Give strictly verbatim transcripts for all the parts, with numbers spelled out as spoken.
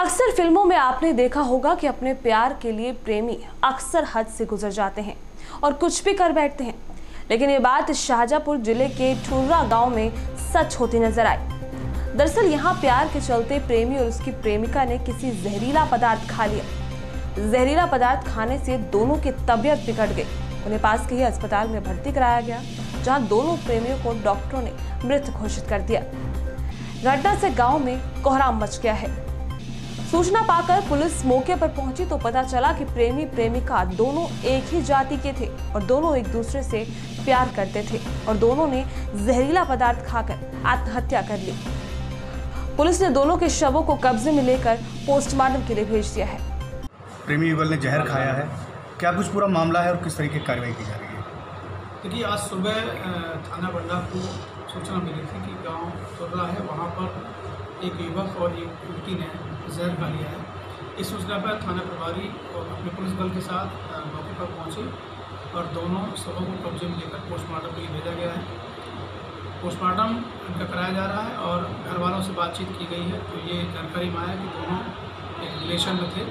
अक्सर फिल्मों में आपने देखा होगा कि अपने प्यार के लिए प्रेमी अक्सर हद से गुजर जाते हैं और कुछ भी कर बैठते हैं, लेकिन ये बात शाहजहांपुर जिले के ठुर्रा गांव में सच होती नजर आई। दरअसल यहाँ प्यार के चलते प्रेमी और उसकी प्रेमिका ने किसी जहरीला पदार्थ खा लिया। जहरीला पदार्थ खाने से दोनों की तबीयत बिगड़ गई। उन्हें पास के ही अस्पताल में भर्ती कराया गया, जहाँ दोनों प्रेमियों को डॉक्टरों ने मृत घोषित कर दिया। घटना से गाँव में कोहराम मच गया है। सूचना पाकर पुलिस मौके पर पहुंची तो पता चला कि प्रेमी प्रेमिका दोनों एक ही जाति के थे और दोनों एक दूसरे से प्यार करते थे और दोनों ने जहरीला पदार्थ खाकर आत्महत्या कर ली। पुलिस ने दोनों के शवों को कब्जे में लेकर पोस्टमार्टम के लिए भेज दिया है। प्रेमी युगल ने जहर खाया है। क्या कुछ पूरा मामला है और किस तरीके की कार्रवाई की जा रही है? देखिए, आज सुबह थाना बंडा को सूचना मिली थी कि गाँव चुर्रा है, वहाँ पर एक युवक और एक युवती ने जहर खा लिया है। इस सूचना पर थाना प्रभारी और अपने पुलिस बल के साथ मौके पर पहुँचे और दोनों शवों को कब्जे में लेकर पोस्टमार्टम के लिए भेजा गया है। पोस्टमार्टम इनका कराया जा रहा है और घर वालों से बातचीत की गई है तो ये जानकारी में आया कि दोनों एक रिलेशन में थे,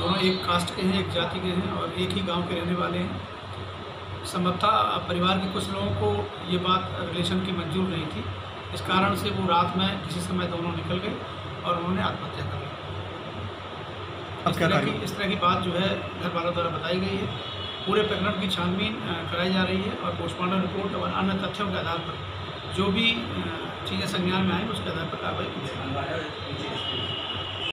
दोनों एक कास्ट के हैं, एक जाति के हैं और एक ही गाँव के रहने वाले हैं। संभवतः परिवार के कुछ लोगों को ये बात रिलेशन की मंजूर नहीं थी, इस कारण से वो रात में किसी समय दोनों निकल गए और उन्होंने आत्महत्या कर ली। इस तरह की बात जो है घर वालों द्वारा बताई गई है। पूरे प्रकरण की छानबीन कराई जा रही है और पोस्टमार्टम रिपोर्ट और अन्य तथ्यों के आधार पर जो भी चीज़ें संज्ञान में आएँ उसके आधार पर कार्रवाई की जाएगी।